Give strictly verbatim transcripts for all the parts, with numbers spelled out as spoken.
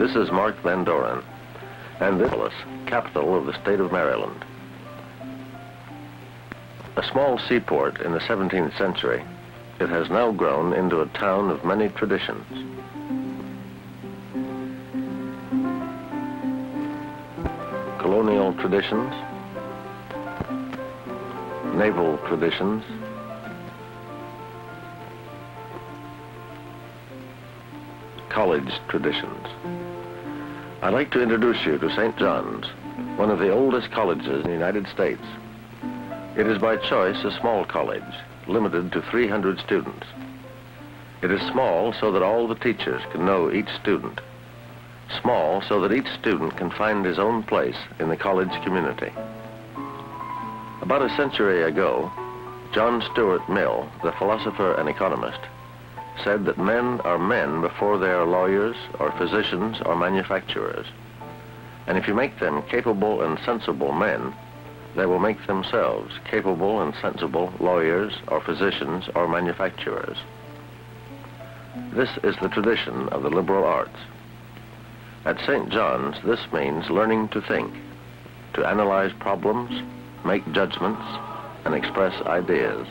This is Mark Van Doren, and this is capital of the state of Maryland. A small seaport in the seventeenth century, it has now grown into a town of many traditions. Colonial traditions, naval traditions, college traditions. I'd like to introduce you to Saint John's, one of the oldest colleges in the United States. It is by choice a small college, limited to three hundred students. It is small so that all the teachers can know each student. Small so that each student can find his own place in the college community. About a century ago, John Stuart Mill, the philosopher and economist, said that men are men before they are lawyers or physicians or manufacturers. And if you make them capable and sensible men, they will make themselves capable and sensible lawyers or physicians or manufacturers. This is the tradition of the liberal arts. At Saint John's, this means learning to think, to analyze problems, make judgments, and express ideas.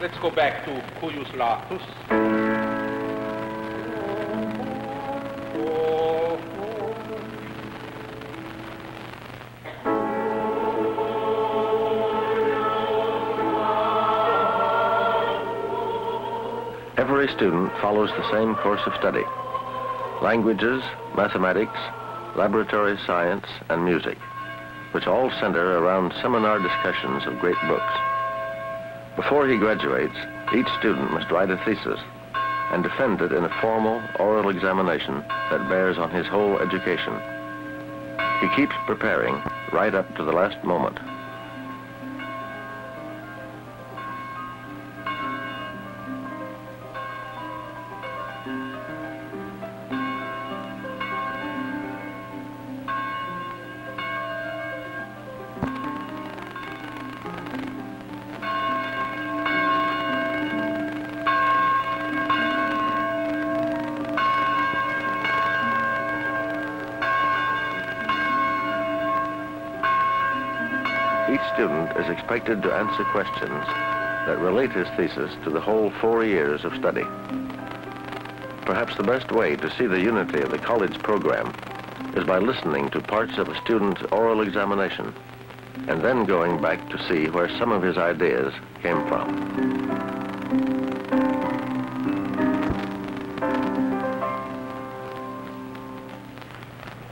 Let's go back to Cuius Latus. Every student follows the same course of study: languages, mathematics, laboratory science, and music, which all center around seminar discussions of great books. Before he graduates, each student must write a thesis and defend it in a formal oral examination that bears on his whole education. He keeps preparing right up to the last moment. Is expected to answer questions that relate his thesis to the whole four years of study. Perhaps the best way to see the unity of the college program is by listening to parts of a student's oral examination and then going back to see where some of his ideas came from.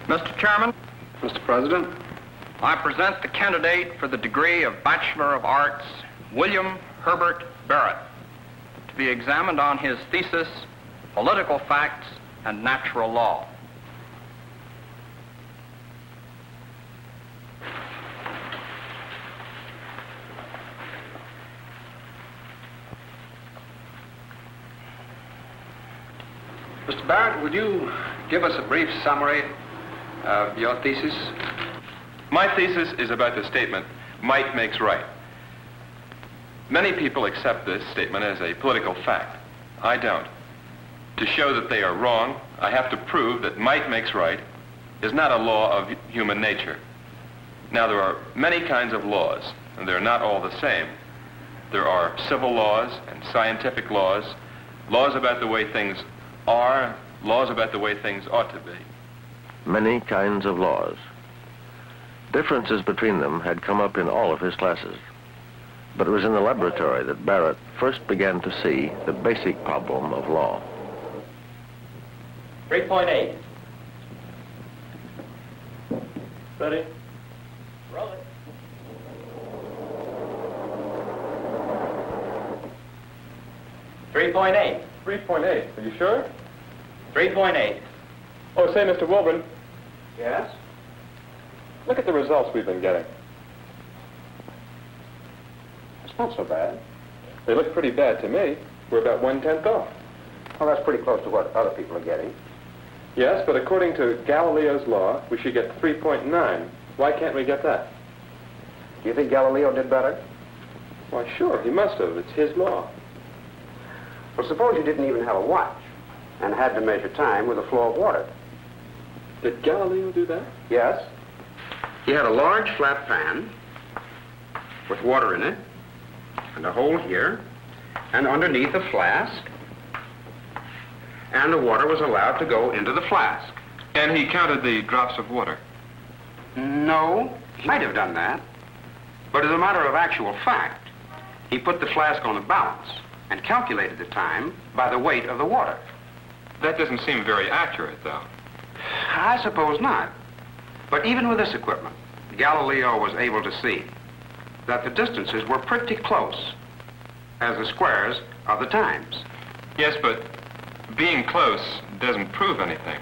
Mister Chairman. Mister President. I present the candidate for the degree of Bachelor of Arts, William Herbert Barrett, to be examined on his thesis, Political Facts and Natural Law. Mister Barrett, would you give us a brief summary of your thesis? My thesis is about the statement, might makes right. Many people accept this statement as a political fact. I don't. To show that they are wrong, I have to prove that might makes right is not a law of human nature. Now, there are many kinds of laws, and they're not all the same. There are civil laws and scientific laws, laws about the way things are, laws about the way things ought to be. Many kinds of laws. Differences between them had come up in all of his classes. But it was in the laboratory that Barrett first began to see the basic problem of law. three point eight. Ready? Roll it. three point eight. three point eight. Are you sure? three point eight. Oh, say, Mister Wilburn. Yes? Look at the results we've been getting. It's not so bad. They look pretty bad to me. We're about one-tenth off. Well, that's pretty close to what other people are getting. Yes, but according to Galileo's law, we should get three point nine. Why can't we get that? Do you think Galileo did better? Why, sure, he must have. It's his law. Well, suppose you didn't even have a watch and had to measure time with a flow of water. Did Galileo do that? Yes. He had a large flat pan with water in it, and a hole here, and underneath a flask, and the water was allowed to go into the flask. And he counted the drops of water? No, he might have done that, but as a matter of actual fact, he put the flask on a balance and calculated the time by the weight of the water. That doesn't seem very accurate, though. I suppose not. But even with this equipment, Galileo was able to see that the distances were pretty close as the squares of the times. Yes, but being close doesn't prove anything.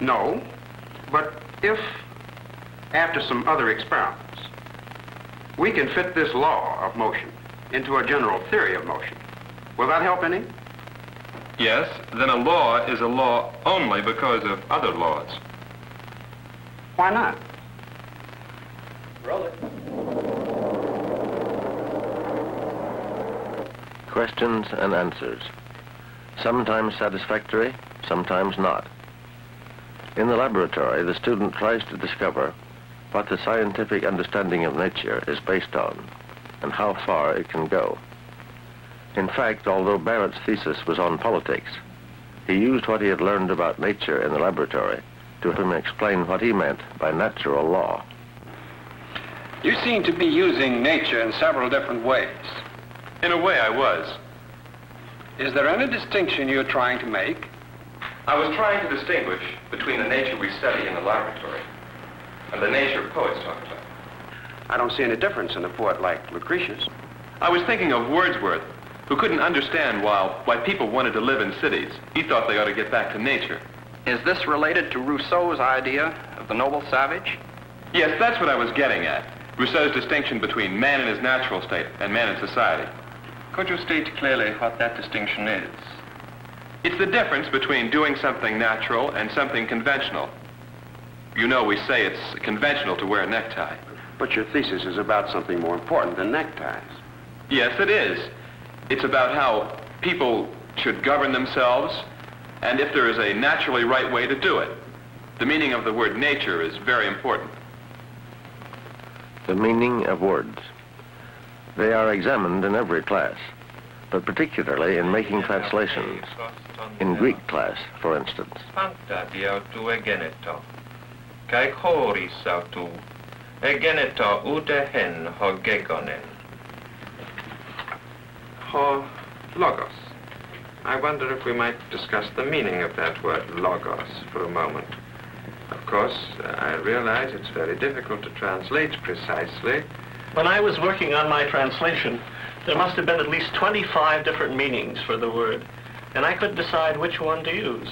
No, but if, after some other experiments, we can fit this law of motion into a general theory of motion, will that help any? Yes, then a law is a law only because of other laws. Why not? Roll it. Questions and answers. Sometimes satisfactory, sometimes not. In the laboratory, the student tries to discover what the scientific understanding of nature is based on and how far it can go. In fact, although Barrett's thesis was on politics, he used what he had learned about nature in the laboratory to help him explain what he meant by natural law. You seem to be using nature in several different ways. In a way, I was. Is there any distinction you're trying to make? I was trying to distinguish between the nature we study in the laboratory and the nature poets talk about. I don't see any difference in a poet like Lucretius. I was thinking of Wordsworth, who couldn't understand why, why people wanted to live in cities. He thought they ought to get back to nature. Is this related to Rousseau's idea of the noble savage? Yes, that's what I was getting at. Rousseau's distinction between man in his natural state and man in society. Could you state clearly what that distinction is? It's the difference between doing something natural and something conventional. You know, we say it's conventional to wear a necktie. But your thesis is about something more important than neckties. Yes, it is. It's about how people should govern themselves and if there is a naturally right way to do it. The meaning of the word nature is very important. The meaning of words. They are examined in every class, but particularly in making translations. In Greek class, for instance. Ho logos. I wonder if we might discuss the meaning of that word, logos, for a moment. Of course, I realize it's very difficult to translate precisely. When I was working on my translation, there must have been at least twenty-five different meanings for the word, and I couldn't decide which one to use.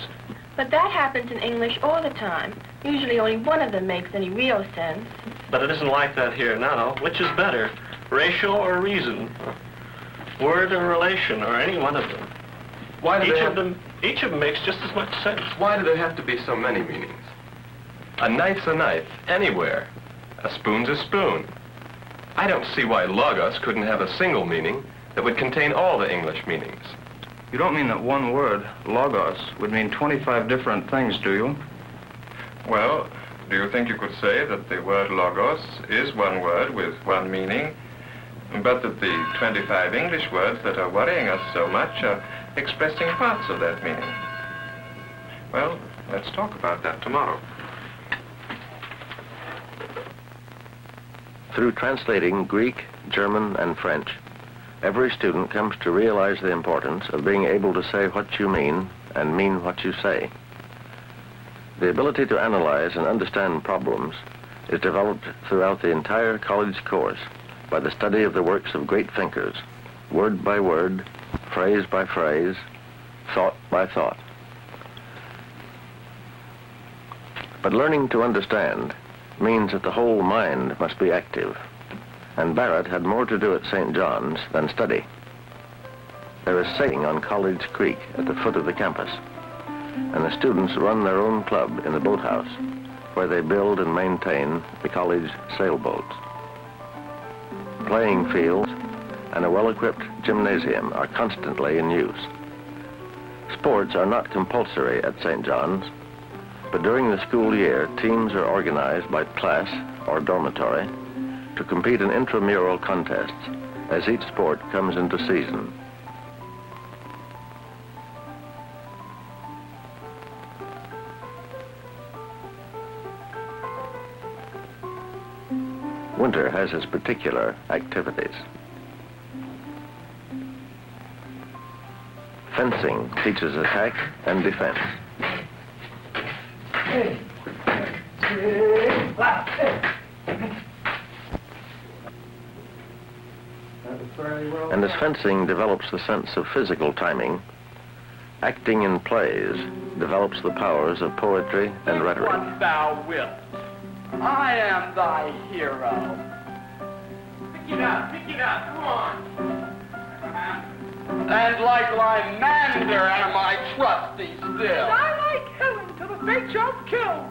But that happens in English all the time. Usually only one of them makes any real sense. But it isn't like that here now. Which is better, ratio or reason? Word or relation, or any one of them? Why do each, they of them, each of them makes just as much sense. Why do there have to be so many meanings? A knife's a knife, anywhere. A spoon's a spoon. I don't see why logos couldn't have a single meaning that would contain all the English meanings. You don't mean that one word, logos, would mean twenty-five different things, do you? Well, do you think you could say that the word logos is one word with one meaning, but that the twenty-five English words that are worrying us so much are expressing parts of that meaning? Well, let's talk about that tomorrow. Through translating Greek, German, and French, every student comes to realize the importance of being able to say what you mean and mean what you say. The ability to analyze and understand problems is developed throughout the entire college course by the study of the works of great thinkers, word by word, phrase by phrase, thought by thought. But learning to understand means that the whole mind must be active, and Barrett had more to do at Saint John's than study. There is singing on College Creek at the foot of the campus, and the students run their own club in the boathouse, where they build and maintain the college sailboats. Playing fields and a well-equipped gymnasium are constantly in use. Sports are not compulsory at Saint John's, but during the school year, teams are organized by class or dormitory to compete in intramural contests as each sport comes into season. Winter has its particular activities. Fencing teaches attack and defense. And as fencing develops the sense of physical timing, acting in plays develops the powers of poetry and rhetoric. What thou wilt, I am thy hero. Pick it up, pick it up, come on. And like Lymander am I trusty still. They just killed.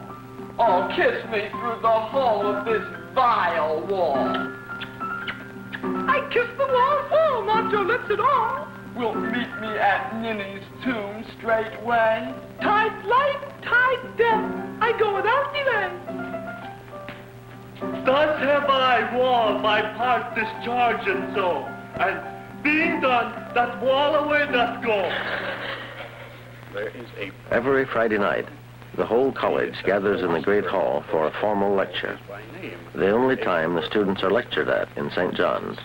Oh, kiss me through the hole of this vile wall. I kiss the wall full, not your lips at all. Wilt meet me at Ninny's tomb straightway. Tide life, tide death, I go without delay. Thus have I wall my part discharged so, and being done, that wall away doth go. There is a... Every Friday night, the whole college gathers in the Great Hall for a formal lecture, the only time the students are lectured at in Saint John's.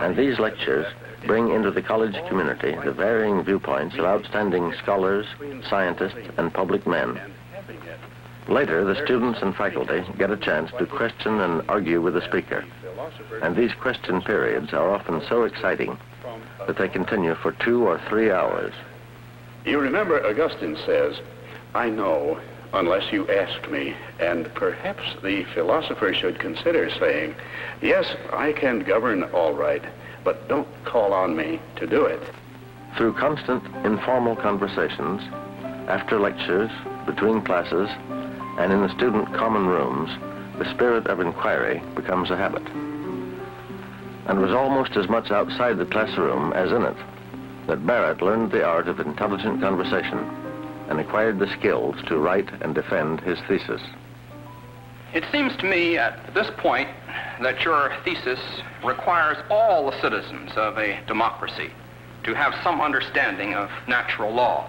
And these lectures bring into the college community the varying viewpoints of outstanding scholars, scientists, and public men. Later, the students and faculty get a chance to question and argue with the speaker. And these question periods are often so exciting that they continue for two or three hours. You remember Augustine says, "I know, unless you asked me," and perhaps the philosopher should consider saying, "Yes, I can govern all right, but don't call on me to do it." Through constant informal conversations, after lectures, between classes, and in the student common rooms, the spirit of inquiry becomes a habit, and was almost as much outside the classroom as in it that Barrett learned the art of intelligent conversation and acquired the skills to write and defend his thesis. It seems to me at this point that your thesis requires all the citizens of a democracy to have some understanding of natural law.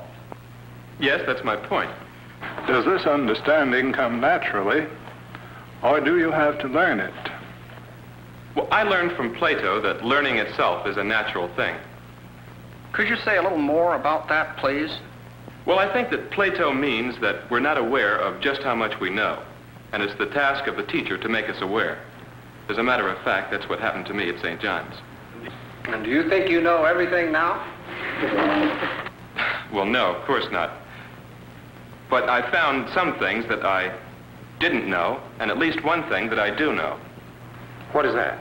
Yes, that's my point. Does this understanding come naturally, or do you have to learn it? Well, I learned from Plato that learning itself is a natural thing. Could you say a little more about that, please? Well, I think that Plato means that we're not aware of just how much we know, and it's the task of the teacher to make us aware. As a matter of fact, that's what happened to me at Saint John's. And do you think you know everything now? Well, no, of course not. But I found some things that I didn't know, and at least one thing that I do know. What is that?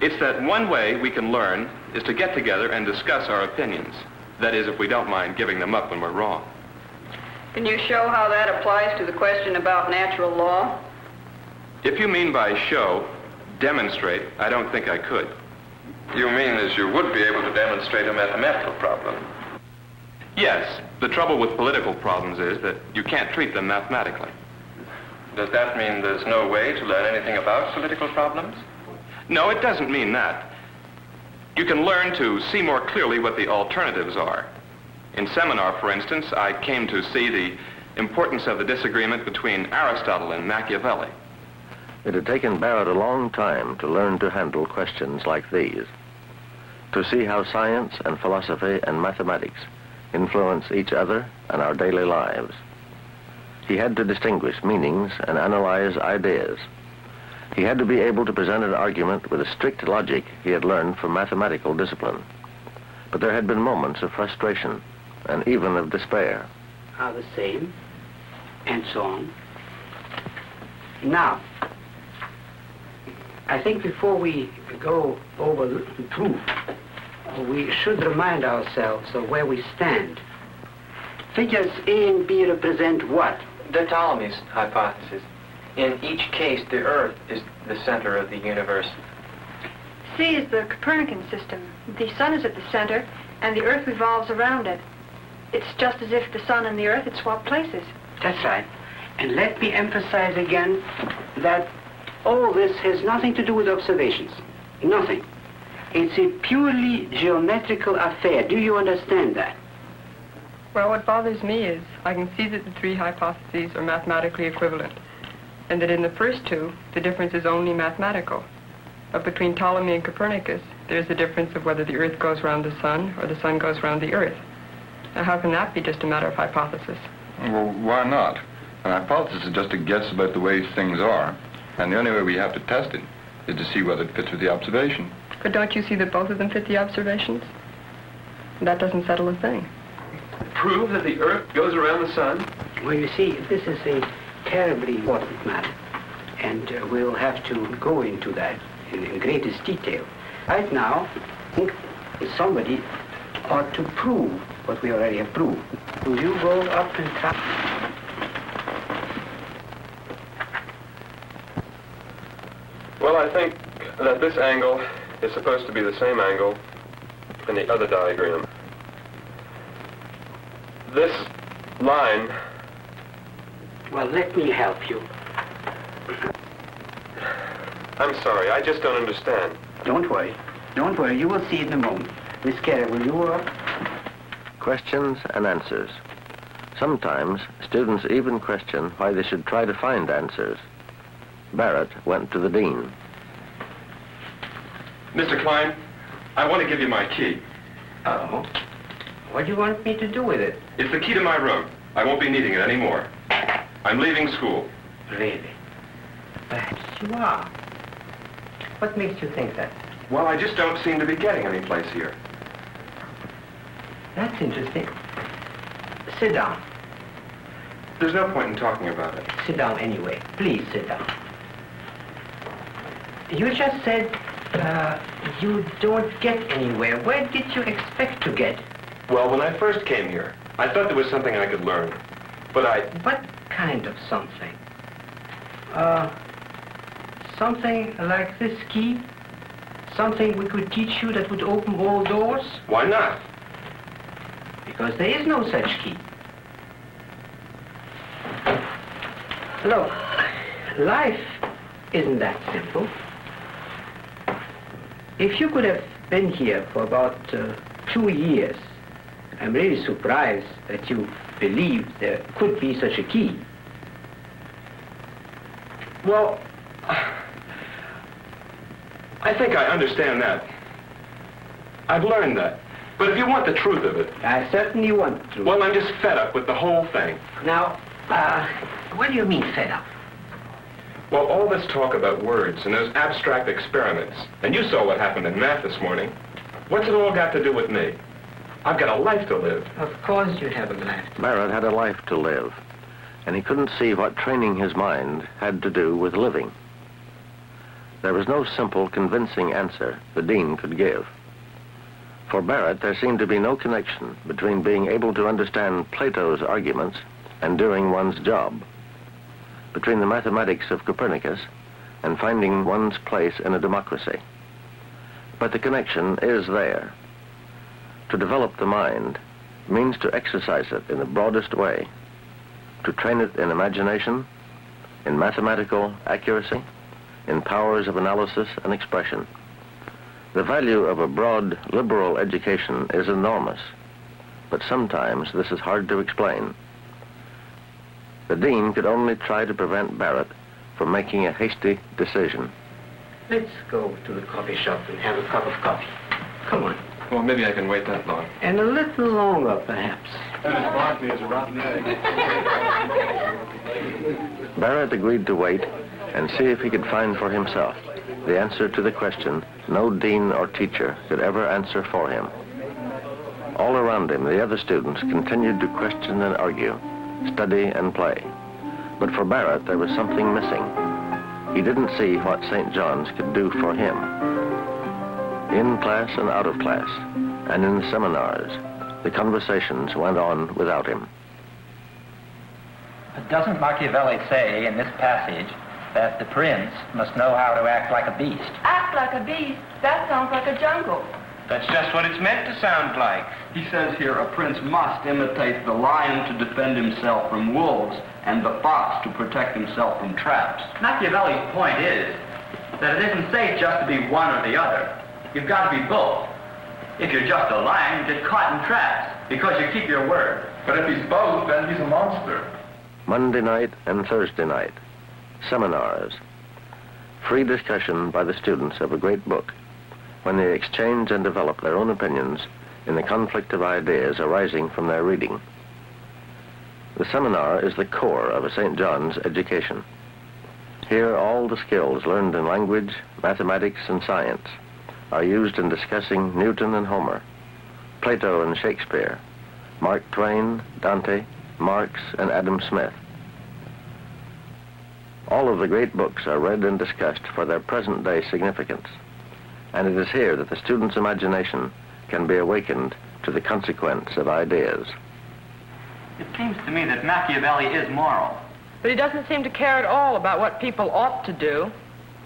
It's that one way we can learn is to get together and discuss our opinions. That is, if we don't mind giving them up when we're wrong. Can you show how that applies to the question about natural law? If you mean by show, demonstrate, I don't think I could. You mean as you would be able to demonstrate a mathematical problem? Yes. The trouble with political problems is that you can't treat them mathematically. Does that mean there's no way to learn anything about political problems? No, it doesn't mean that. You can learn to see more clearly what the alternatives are. In seminar, for instance, I came to see the importance of the disagreement between Aristotle and Machiavelli. It had taken Barrett a long time to learn to handle questions like these, to see how science and philosophy and mathematics influence each other and our daily lives. He had to distinguish meanings and analyze ideas. He had to be able to present an argument with a strict logic he had learned from mathematical discipline. But there had been moments of frustration and even of despair. Are the same, and so on. Now, I think before we go over the proof, we should remind ourselves of where we stand. Figures A and B represent what? The Ptolemy's hypothesis. In each case, the Earth is the center of the universe. C is the Copernican system. The Sun is at the center, and the Earth revolves around it. It's just as if the Sun and the Earth had swapped places. That's right. And let me emphasize again that all this has nothing to do with observations. Nothing. It's a purely geometrical affair. Do you understand that? Well, what bothers me is I can see that the three hypotheses are mathematically equivalent, and that in the first two, the difference is only mathematical. But between Ptolemy and Copernicus, there's a difference of whether the Earth goes round the Sun or the Sun goes round the Earth. Now, how can that be just a matter of hypothesis? Well, why not? An hypothesis is just a guess about the way things are, and the only way we have to test it is to see whether it fits with the observation. But don't you see that both of them fit the observations? That doesn't settle a thing. Prove that the Earth goes around the Sun? Well, you see, this is a terribly important matter, and uh, we'll have to go into that in, in greatest detail. Right now, I think somebody ought to prove what we already have proved. Will you go up and try? Well, I think that this angle is supposed to be the same angle in the other diagram. This line... Well, let me help you. I'm sorry, I just don't understand. Don't worry. Don't worry, you will see in a moment. Miss Carey, will you up? Questions and answers. Sometimes students even question why they should try to find answers. Barrett went to the dean. Mister Klein, I want to give you my key. Oh? What do you want me to do with it? It's the key to my room. I won't be needing it anymore. I'm leaving school. Really? Perhaps you are. What makes you think that? Well, I just don't seem to be getting any place here. That's interesting. Sit down. There's no point in talking about it. Sit down anyway. Please sit down. You just said uh, you don't get anywhere. Where did you expect to get? Well, when I first came here, I thought there was something I could learn, but I... What kind of something? Uh, something like this key? Something we could teach you that would open all doors? Why not? Because there is no such key. Look, life isn't that simple. If you could have been here for about uh, two years, I'm really surprised that you believed there could be such a key. Well, I think I understand that. I've learned that. But if you want the truth of it... I certainly want the truth. Well, I'm just fed up with the whole thing. Now, uh, what do you mean fed up? Well, all this talk about words and those abstract experiments, and you saw what happened in math this morning. What's it all got to do with me? I've got a life to live. Of course you have a life. Barrett had a life to live, and he couldn't see what training his mind had to do with living. There was no simple, convincing answer the dean could give. For Barrett, there seemed to be no connection between being able to understand Plato's arguments and doing one's job, between the mathematics of Copernicus and finding one's place in a democracy. But the connection is there. To develop the mind means to exercise it in the broadest way, to train it in imagination, in mathematical accuracy, in powers of analysis and expression. The value of a broad, liberal education is enormous, but sometimes this is hard to explain. The dean could only try to prevent Barrett from making a hasty decision. Let's go to the coffee shop and have a cup of coffee. Come on. Well, maybe I can wait that long. And a little longer, perhaps. Barrett agreed to wait and see if he could find for himself the answer to the question no dean or teacher could ever answer for him. All around him, the other students continued to question and argue, study and play. But for Barrett, there was something missing. He didn't see what Saint John's could do for him. In class and out of class, and in the seminars, the conversations went on without him. But doesn't Machiavelli say in this passage that the prince must know how to act like a beast? Act like a beast? That sounds like a jungle. That's just what it's meant to sound like. He says here, a prince must imitate the lion to defend himself from wolves and the fox to protect himself from traps. Machiavelli's point is that it isn't safe just to be one or the other. You've got to be both. If you're just a lion, you get caught in traps because you keep your word. But if he's both, then he's a monster. Monday night and Thursday night, seminars, free discussion by the students of a great book, when they exchange and develop their own opinions in the conflict of ideas arising from their reading. The seminar is the core of a Saint John's education. Here, all the skills learned in language, mathematics, and science are used in discussing Newton and Homer, Plato and Shakespeare, Mark Twain, Dante, Marx, and Adam Smith. All of the great books are read and discussed for their present-day significance, and it is here that the student's imagination can be awakened to the consequence of ideas. It seems to me that Machiavelli is moral. But he doesn't seem to care at all about what people ought to do.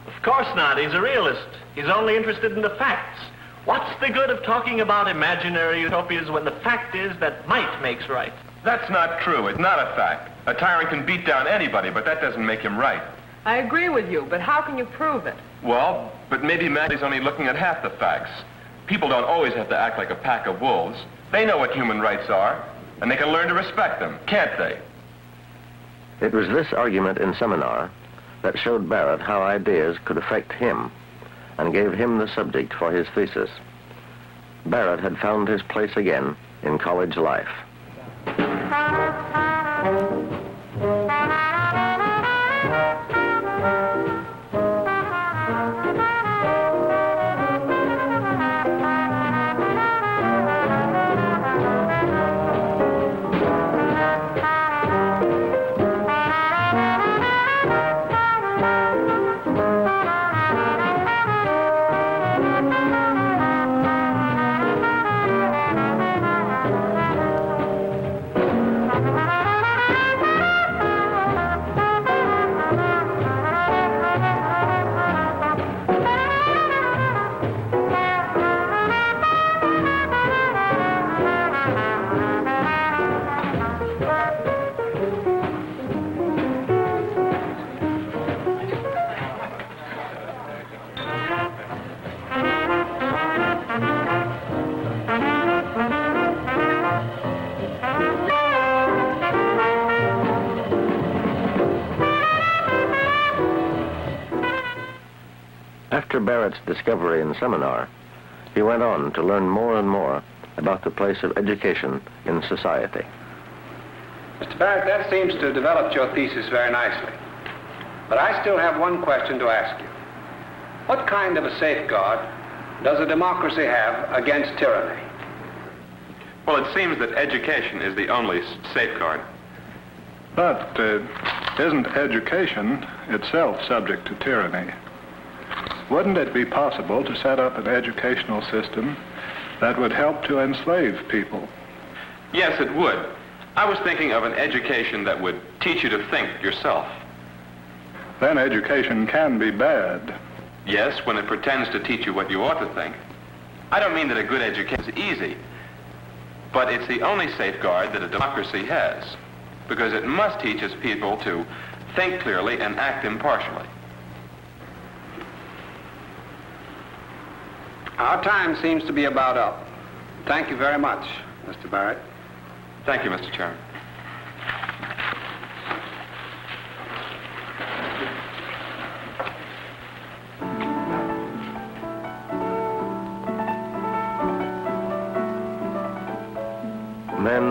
Of course not. He's a realist. He's only interested in the facts. What's the good of talking about imaginary utopias when the fact is that might makes right? That's not true. It's not a fact. A tyrant can beat down anybody, but that doesn't make him right. I agree with you, but how can you prove it? Well, but maybe Machiavelli's only looking at half the facts. People don't always have to act like a pack of wolves. They know what human rights are, and they can learn to respect them, can't they? It was this argument in seminar that showed Barrett how ideas could affect him and gave him the subject for his thesis. Barrett had found his place again in college life. After Barrett's discovery in seminar, he went on to learn more and more about the place of education in society. Mister Barrett, that seems to have developed your thesis very nicely. But I still have one question to ask you. What kind of a safeguard does a democracy have against tyranny? Well, it seems that education is the only safeguard. But uh, isn't education itself subject to tyranny? Wouldn't it be possible to set up an educational system that would help to enslave people? Yes, it would. I was thinking of an education that would teach you to think yourself. Then education can be bad. Yes, when it pretends to teach you what you ought to think. I don't mean that a good education is easy, but it's the only safeguard that a democracy has, because it must teach its people to think clearly and act impartially. Our time seems to be about up. Thank you very much, Mister Barrett. Thank you, Mister Chairman.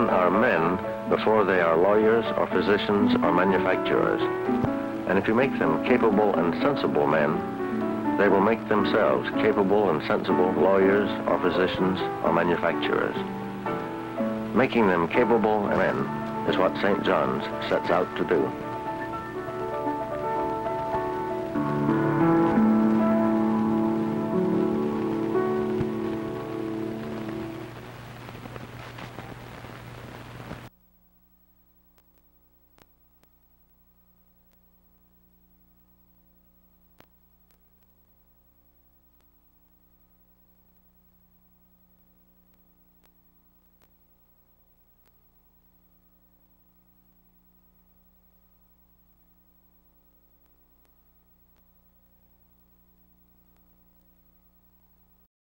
men are men before they are lawyers or physicians or manufacturers. And if you make them capable and sensible men, they will make themselves capable and sensible lawyers or physicians or manufacturers. Making them capable men is what Saint John's sets out to do.